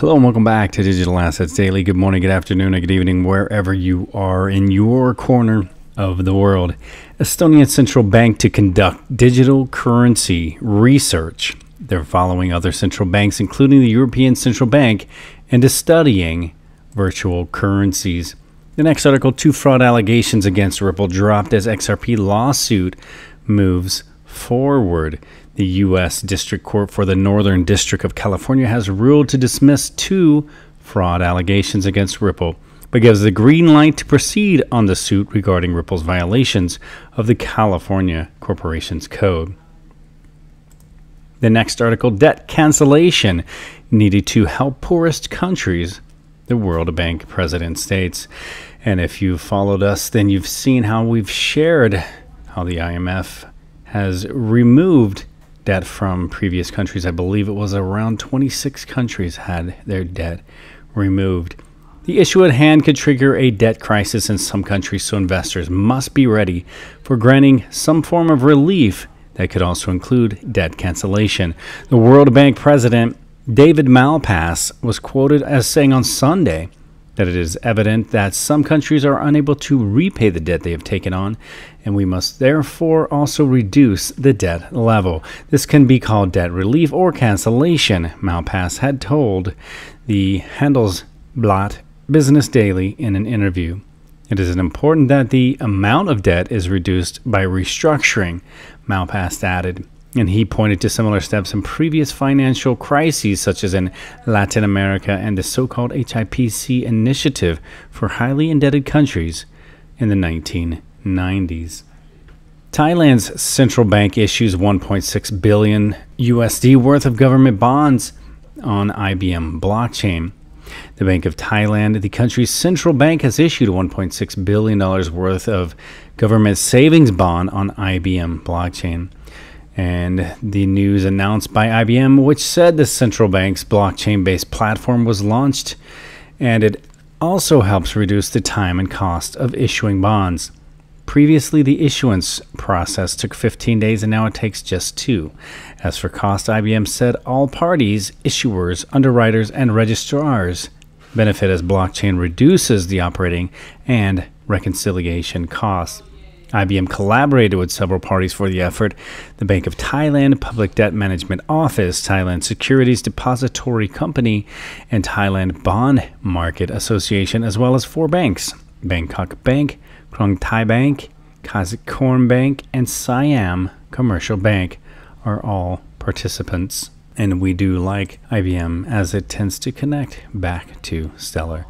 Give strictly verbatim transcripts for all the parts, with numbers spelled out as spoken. Hello and welcome back to Digital Assets Daily. Good morning, good afternoon, and good evening, wherever you are in your corner of the world. Estonian Central Bank to conduct digital currency research. They're following other central banks, including the European Central Bank, into studying virtual currencies. The next article, two fraud allegations against Ripple dropped as X R P lawsuit moves forward. The U S District Court for the Northern District of California has ruled to dismiss two fraud allegations against Ripple, but gives the green light to proceed on the suit regarding Ripple's violations of the California Corporations Code. The next article, debt cancellation needed to help poorest countries, the World Bank president states. And if you've followed us, then you've seen how we've shared how the I M F has removed debt from previous countries. I believe it was around twenty-six countries had their debt removed. The issue at hand could trigger a debt crisis in some countries, so investors must be ready for granting some form of relief that could also include debt cancellation. The World Bank president, David Malpass, was quoted as saying on Sunday that it is evident that some countries are unable to repay the debt they have taken on, and we must therefore also reduce the debt level. This can be called debt relief or cancellation, Malpass had told the Handelsblatt Business Daily in an interview. It is important that the amount of debt is reduced by restructuring, Malpass added. And he pointed to similar steps in previous financial crises, such as in Latin America and the so-called H I P C initiative for highly indebted countries in the nineteen nineties. Thailand's central bank issues one point six billion U S D worth of government bonds on I B M blockchain. The Bank of Thailand, the country's central bank, has issued one point six billion dollars worth of government savings bond on I B M blockchain. And the news announced by I B M, which said the central bank's blockchain-based platform was launched, and it also helps reduce the time and cost of issuing bonds. Previously, the issuance process took fifteen days, and now it takes just two. As for cost, I B M said all parties, issuers, underwriters, and registrars benefit as blockchain reduces the operating and reconciliation costs. I B M collaborated with several parties for the effort: the Bank of Thailand, Public Debt Management Office, Thailand Securities Depository Company, and Thailand Bond Market Association, as well as four banks: Bangkok Bank, Krung Thai Bank, Kazakhorn Bank, and Siam Commercial Bank are all participants. And we do like I B M as it tends to connect back to Stellar.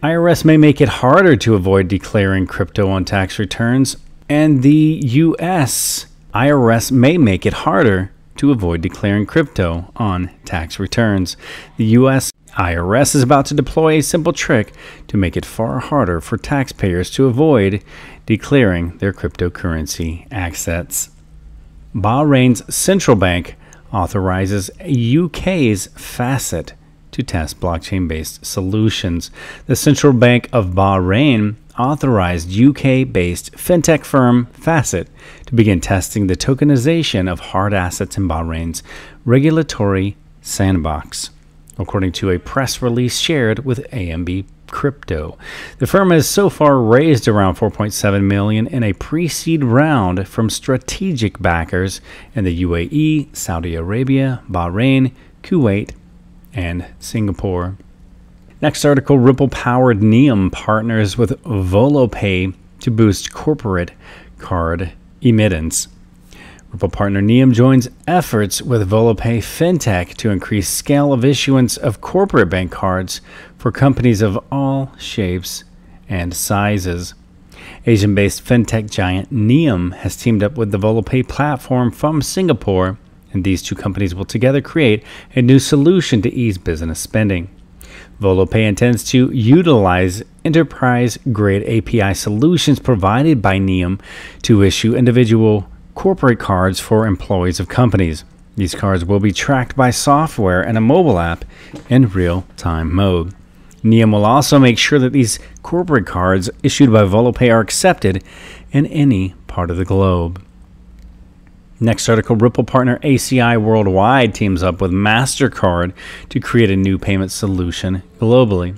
I R S may make it harder to avoid declaring crypto on tax returns, and the U S I R S may make it harder to avoid declaring crypto on tax returns. The U S I R S is about to deploy a simple trick to make it far harder for taxpayers to avoid declaring their cryptocurrency assets. Bahrain's central bank authorizes U K's Fasset to test blockchain-based solutions. The Central Bank of Bahrain authorized U K-based fintech firm Fasset to begin testing the tokenization of hard assets in Bahrain's regulatory sandbox, according to a press release shared with A M B Crypto. The firm has so far raised around four point seven million dollars in a pre-seed round from strategic backers in the U A E, Saudi Arabia, Bahrain, Kuwait, and Singapore. Next article, Ripple-powered Nium partners with Volopay to boost corporate card emittance. Ripple partner Nium joins efforts with Volopay FinTech to increase scale of issuance of corporate bank cards for companies of all shapes and sizes. Asian-based FinTech giant Nium has teamed up with the Volopay platform from Singapore, and these two companies will together create a new solution to ease business spending. Volopay intends to utilize enterprise-grade A P I solutions provided by Nium to issue individual corporate cards for employees of companies. These cards will be tracked by software and a mobile app in real-time mode. Nium will also make sure that these corporate cards issued by Volopay are accepted in any part of the globe. Next article, Ripple partner A C I Worldwide teams up with Mastercard to create a new payment solution globally.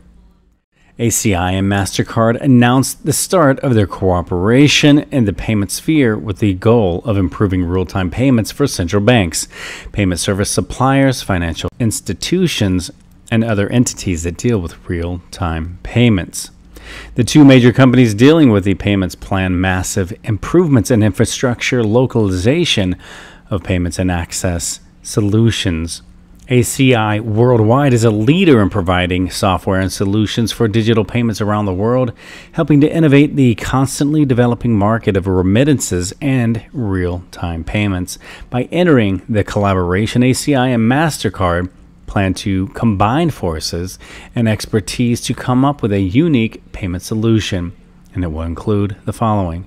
A C I and Mastercard announced the start of their cooperation in the payment sphere with the goal of improving real-time payments for central banks, payment service suppliers, financial institutions, and other entities that deal with real-time payments. The two major companies dealing with the payments plan massive improvements in infrastructure, localization of payments, and access solutions. A C I Worldwide is a leader in providing software and solutions for digital payments around the world, helping to innovate the constantly developing market of remittances and real-time payments. By entering the collaboration, A C I and Mastercard plan to combine forces and expertise to come up with a unique payment solution, and it will include the following: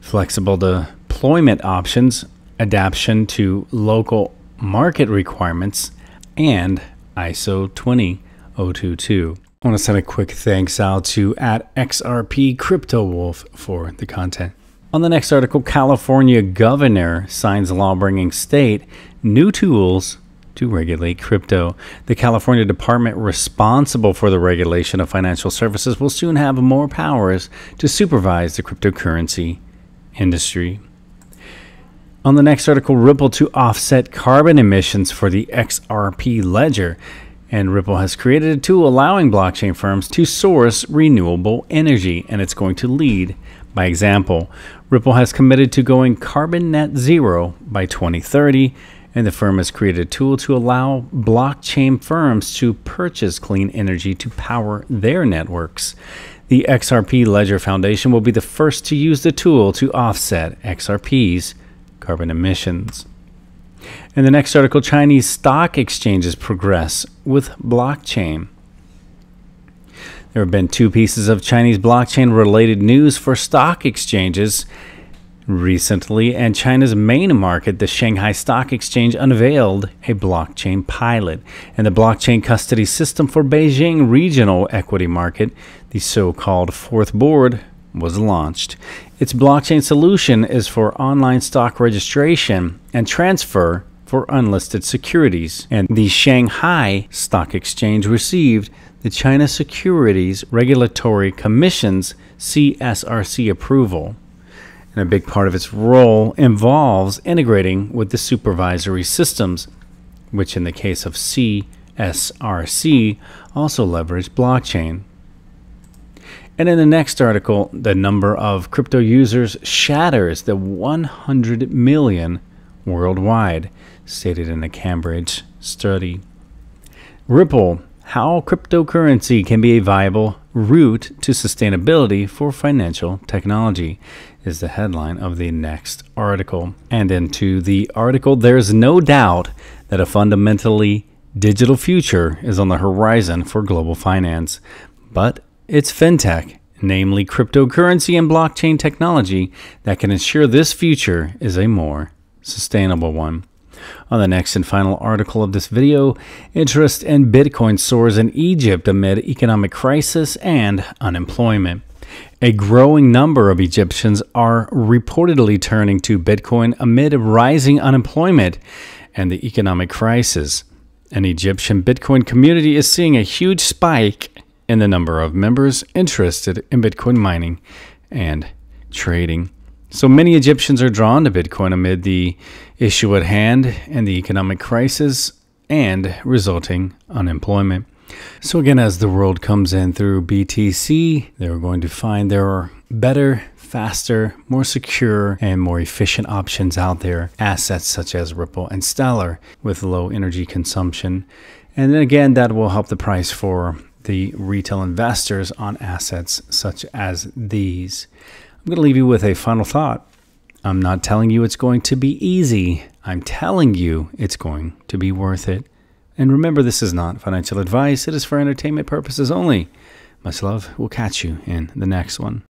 flexible deployment options, adaptation to local market requirements, and I S O two zero zero two two. I want to send a quick thanks out to at X R P Crypto Wolf for the content. On the next article, California governor signs law bringing state new tools to regulate crypto. The California department responsible for the regulation of financial services will soon have more powers to supervise the cryptocurrency industry. On the next article, Ripple to offset carbon emissions for the X R P ledger. And Ripple has created a tool allowing blockchain firms to source renewable energy, and it's going to lead by example. Ripple has committed to going carbon net zero by twenty thirty, and the firm has created a tool to allow blockchain firms to purchase clean energy to power their networks. The X R P Ledger Foundation will be the first to use the tool to offset X R P's carbon emissions. In the next article, Chinese stock exchanges progress with blockchain. There have been two pieces of Chinese blockchain-related news for stock exchanges recently, and China's main market, the Shanghai Stock Exchange, unveiled a blockchain pilot, and the blockchain custody system for Beijing regional equity market, the so-called fourth board, was launched. Its blockchain solution is for online stock registration and transfer for unlisted securities, and the Shanghai Stock Exchange received the China Securities Regulatory Commission's C S R C approval. And a big part of its role involves integrating with the supervisory systems, which in the case of C S R C also leverage blockchain. And in the next article, the number of crypto users shatters the one hundred million worldwide, stated in a Cambridge study. Ripple, how cryptocurrency can be a viable route to sustainability for financial technology, is the headline of the next article. And into the article, there's no doubt that a fundamentally digital future is on the horizon for global finance, but it's fintech, namely cryptocurrency and blockchain technology, that can ensure this future is a more sustainable one. On the next and final article of this video, interest in Bitcoin soars in Egypt amid economic crisis and unemployment. A growing number of Egyptians are reportedly turning to Bitcoin amid rising unemployment and the economic crisis. An Egyptian Bitcoin community is seeing a huge spike in the number of members interested in Bitcoin mining and trading. So many Egyptians are drawn to Bitcoin amid the issue at hand and the economic crisis and resulting unemployment. So again, as the world comes in through B T C, they're going to find there are better, faster, more secure, and more efficient options out there. Assets such as Ripple and Stellar with low energy consumption. And then again, that will help the price for the retail investors on assets such as these. I'm going to leave you with a final thought. I'm not telling you it's going to be easy. I'm telling you it's going to be worth it. And remember, this is not financial advice. It is for entertainment purposes only. Much love. We'll catch you in the next one.